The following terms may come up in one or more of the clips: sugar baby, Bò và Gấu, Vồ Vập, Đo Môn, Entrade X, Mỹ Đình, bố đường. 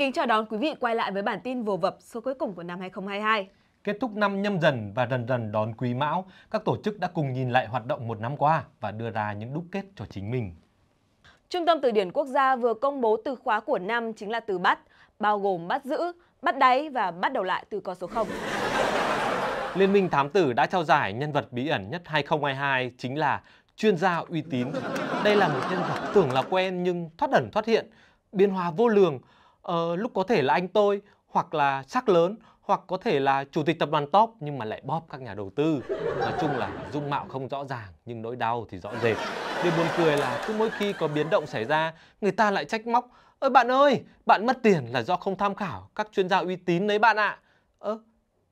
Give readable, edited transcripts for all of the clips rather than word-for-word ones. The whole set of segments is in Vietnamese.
Kính chào đón quý vị quay lại với bản tin Vồ Vập số cuối cùng của năm 2022. Kết thúc năm Nhâm Dần và dần dần đón Quý Mão, các tổ chức đã cùng nhìn lại hoạt động một năm qua và đưa ra những đúc kết cho chính mình. Trung tâm Từ điển Quốc gia vừa công bố từ khóa của năm chính là từ bắt, bao gồm bắt giữ, bắt đáy và bắt đầu lại từ con số 0. Liên minh Thám Tử đã trao giải nhân vật bí ẩn nhất 2022 chính là chuyên gia uy tín. Đây là một nhân vật tưởng là quen nhưng thoát ẩn thoát hiện, biến hóa vô lường. Lúc có thể là anh tôi, hoặc là sắc lớn, hoặc có thể là chủ tịch tập đoàn top nhưng mà lại bóp các nhà đầu tư. Nói chung là dung mạo không rõ ràng nhưng nỗi đau thì rõ rệt. Điều buồn cười là cứ mỗi khi có biến động xảy ra, người ta lại trách móc: "Ơi bạn ơi, bạn mất tiền là do không tham khảo các chuyên gia uy tín đấy bạn ạ."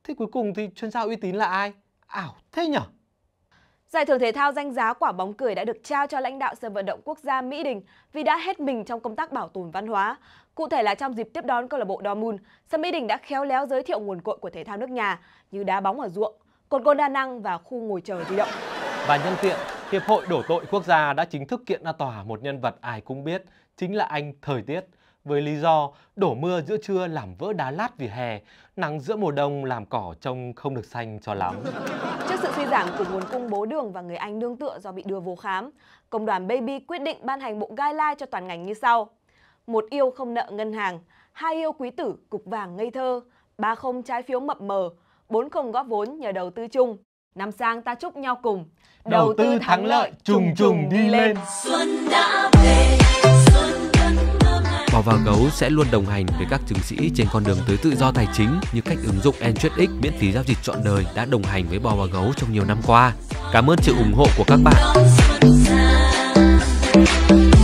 Thế cuối cùng thì chuyên gia uy tín là ai? Ảo thế nhở? Giải thưởng thể thao danh giá quả bóng cười đã được trao cho lãnh đạo sân vận động quốc gia Mỹ Đình vì đã hết mình trong công tác bảo tồn văn hóa. Cụ thể là trong dịp tiếp đón câu lạc bộ Đo Môn, sân Mỹ Đình đã khéo léo giới thiệu nguồn cội của thể thao nước nhà như đá bóng ở ruộng, cột côn đa năng và khu ngồi chờ di động. Và nhân tiện, Hiệp hội đổ tội quốc gia đã chính thức kiện ra tòa một nhân vật ai cũng biết, chính là anh Thời Tiết, với lý do đổ mưa giữa trưa làm vỡ đá lát vỉa hè, nắng giữa mùa đông làm cỏ trông không được xanh cho lắm. Trước sự suy giảm của nguồn cung bố đường và người anh nương tựa do bị đưa vô khám, công đoàn Baby quyết định ban hành bộ guideline cho toàn ngành như sau: 1 yêu không nợ ngân hàng, 2 yêu quý tử cục vàng ngây thơ, 3 không trái phiếu mập mờ, 4 không góp vốn nhờ đầu tư chung, 5 sang ta chúc nhau cùng, đầu tư thắng lợi trùng trùng đi lên. Xuân đã về. Bò và Gấu sẽ luôn đồng hành với các chứng sĩ trên con đường tới tự do tài chính như cách ứng dụng Entrade X miễn phí giao dịch trọn đời đã đồng hành với Bò và Gấu trong nhiều năm qua. Cảm ơn sự ủng hộ của các bạn.